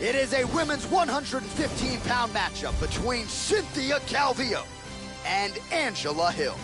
It is a women's 115-pound matchup between Cynthia Calvillo and Angela Hill.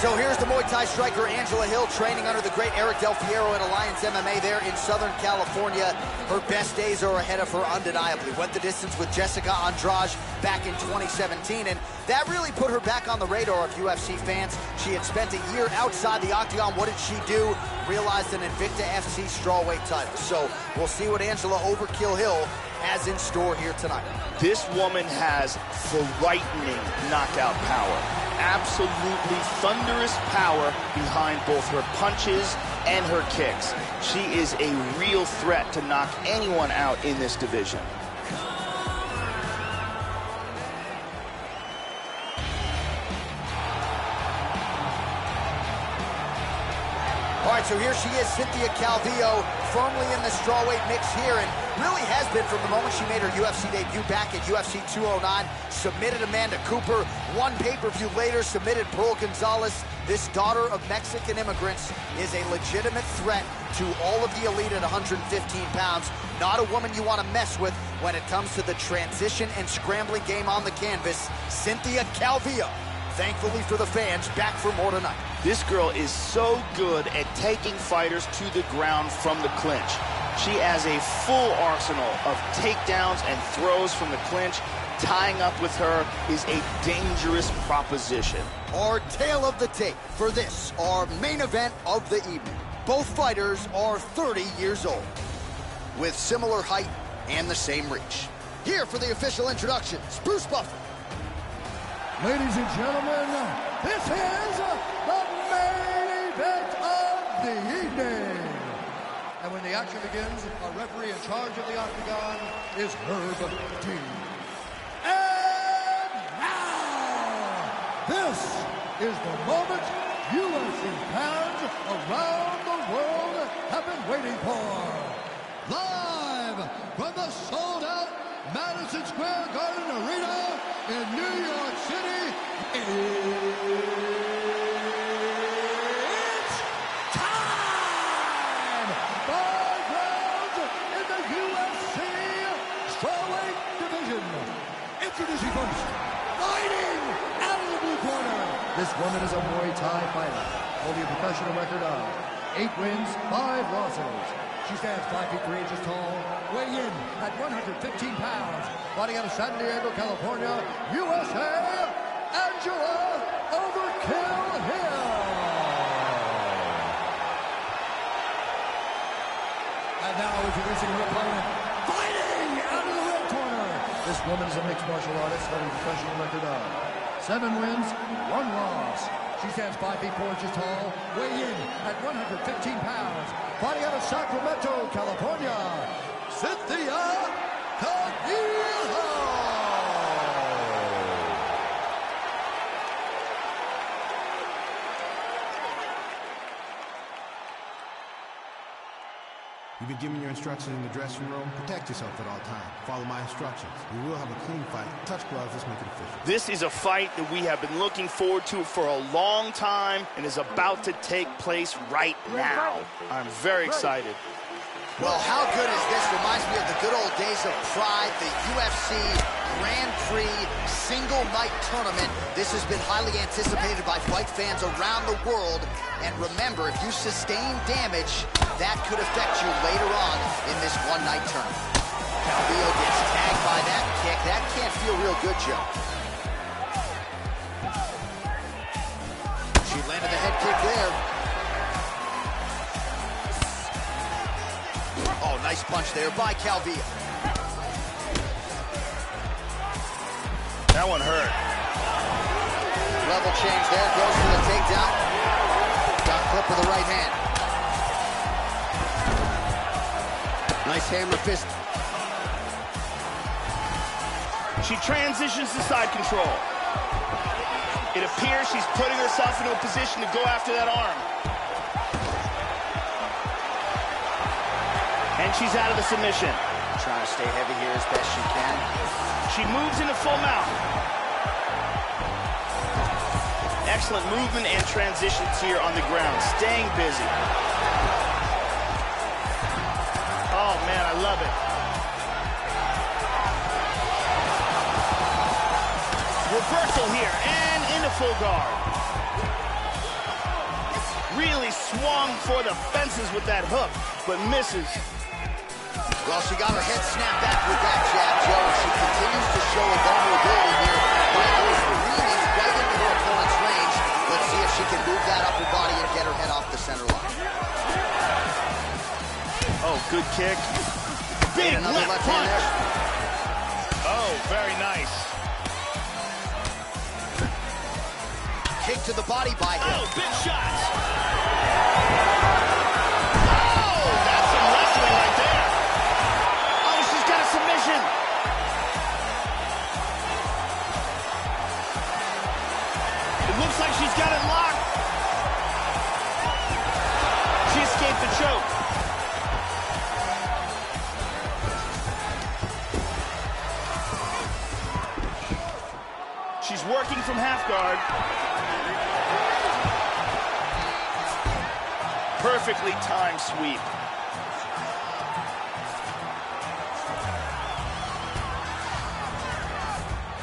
So here's the Muay Thai striker Angela Hill, training under the great Eric Del Fiero at Alliance MMA there in Southern California. Her best days are ahead of her undeniably. Went the distance with Jessica Andrade back in 2017, and that really put her back on the radar of UFC fans. She had spent a year outside the octagon. What did she do? Realized an Invicta FC Strawweight title. So we'll see what Angela Overkill Hill has in store here tonight. This woman has frightening knockout power. Absolutely thunderous power behind both her punches and her kicks. She is a real threat to knock anyone out in this division. All right, so here she is, Cynthia Calvillo, firmly in the strawweight mix here, and really has been from the moment she made her UFC debut back at UFC 209, submitted Amanda Cooper, one pay-per-view later, submitted Pearl Gonzalez. This daughter of Mexican immigrants is a legitimate threat to all of the elite at 115 pounds. Not a woman you want to mess with when it comes to the transition and scrambling game on the canvas. Cynthia Calvillo, thankfully for the fans, back for more tonight. This girl is so good at taking fighters to the ground from the clinch. She has a full arsenal of takedowns and throws from the clinch. Tying up with her is a dangerous proposition. Our tale of the tape for this, our main event of the evening. Both fighters are 30 years old, with similar height and the same reach. Here for the official introductions, Bruce Buffer. Ladies and gentlemen, this is the main event of the evening. And when the action begins, our referee in charge of the octagon is Herb Dean. And now, this is the moment UFC fans around the world have been waiting for. Live from the sold-out Madison Square Garden Arena in New York City, it's time! Five rounds in the UFC Strawweight Division. Introducing first, fighting out of the blue corner. This woman is a Muay Thai fighter, holding a professional record of 8 wins, 5 losses. She stands 5 feet 3 inches tall, weighing in at 115 pounds, fighting out of San Diego, California, USA. Angela Overkill Hill. And now introducing her opponent, fighting out of the red corner. This woman is a mixed martial artist holding a professional record of 7 wins, 1 loss. She stands 5 feet 4 inches tall, weighing in at 115 pounds. Fighting out of Sacramento, California, Cynthia Calvillo. You've been given your instructions in the dressing room. Protect yourself at all times. Follow my instructions. We will have a clean fight. Touch gloves, let's make it official. This is a fight that we have been looking forward to for a long time and is about to take place right now. I'm very excited. Well, how good is this? Reminds me of the good old days of Pride, the UFC Grand Prix single night tournament. This has been highly anticipated by fight fans around the world. And remember, if you sustain damage, that could affect you later on in this one night tournament. Calvillo gets tagged by that kick. That can't feel real good, Joe. She landed the head kick there. Oh, nice punch there by Calvillo. That one hurt. Level change there, goes for the takedown. Got clip with the right hand. Nice hammer fist. She transitions to side control. It appears she's putting herself into a position to go after that arm. And she's out of the submission. Trying to stay heavy here as best she can. She moves into full mount. Excellent movement and transitions here on the ground. Staying busy. Oh, man, I love it. Reversal here and into full guard. Really swung for the fences with that hook, but misses. Well, she got her head snapped back with that jab, Joe, and she continues to show a vulnerability here by overreaching right into her opponent's range. Let's see if she can move that upper body and get her head off the center line. Oh, good kick. Big left punch. There. Oh, very nice. Kick to the body by him. Oh, big shots. It looks like she's got it locked. She escaped the choke. She's working from half guard. Perfectly timed sweep.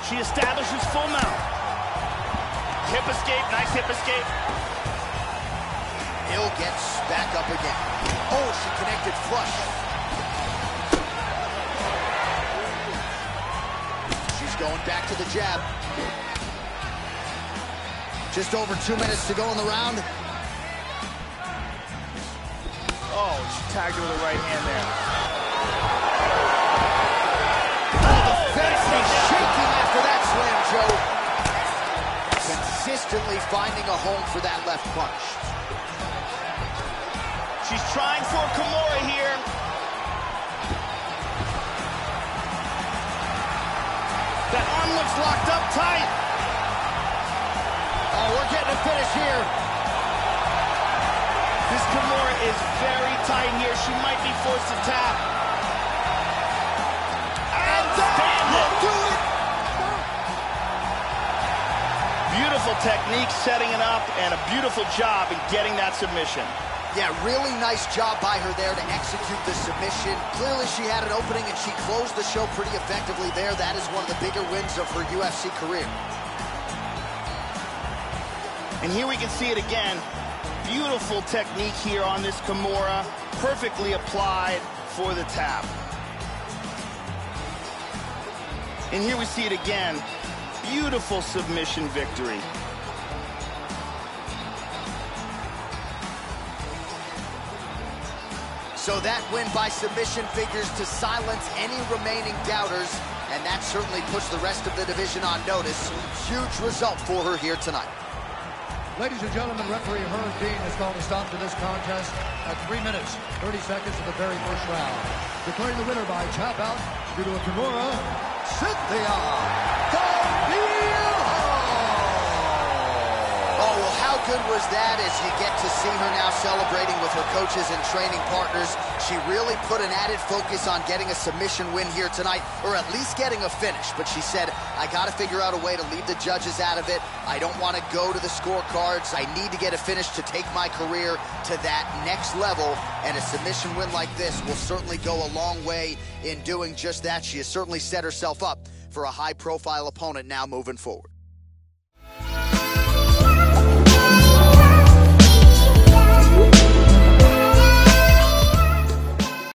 She establishes full mount. Hip escape, nice hip escape. Hill gets back up again. Oh, she connected flush. She's going back to the jab. Just over 2 minutes to go in the round. Oh, she tagged her with the right hand there. Oh, the fence is shaking after that slam, Joe. Consistently finding a home for that left punch. She's trying for a Kimura here. That arm looks locked up tight. Oh, we're getting a finish here. This Kimura is very tight here. She might be forced to tap. And that will do it. Beautiful technique setting it up, and a beautiful job in getting that submission. Yeah, really nice job by her there to execute the submission. Clearly she had an opening and she closed the show pretty effectively there. That is one of the bigger wins of her UFC career. And here we can see it again. Beautiful technique here on this Kimura. Perfectly applied for the tap. And here we see it again. Beautiful submission victory. So that win by submission figures to silence any remaining doubters, and that certainly puts the rest of the division on notice. Huge result for her here tonight. Ladies and gentlemen, referee Herb Dean has called a stop to this contest at 3 minutes, 30 seconds of the very first round. Declaring the winner by tap out due to a Kimura, Cynthia. Oh, well, how good was that as you get to see her now celebrating with her coaches and training partners. She really put an added focus on getting a submission win here tonight, or at least getting a finish. But she said, I got to figure out a way to leave the judges out of it. I don't want to go to the scorecards. I need to get a finish to take my career to that next level. And a submission win like this will certainly go a long way in doing just that. She has certainly set herself up for a high-profile opponent now moving forward.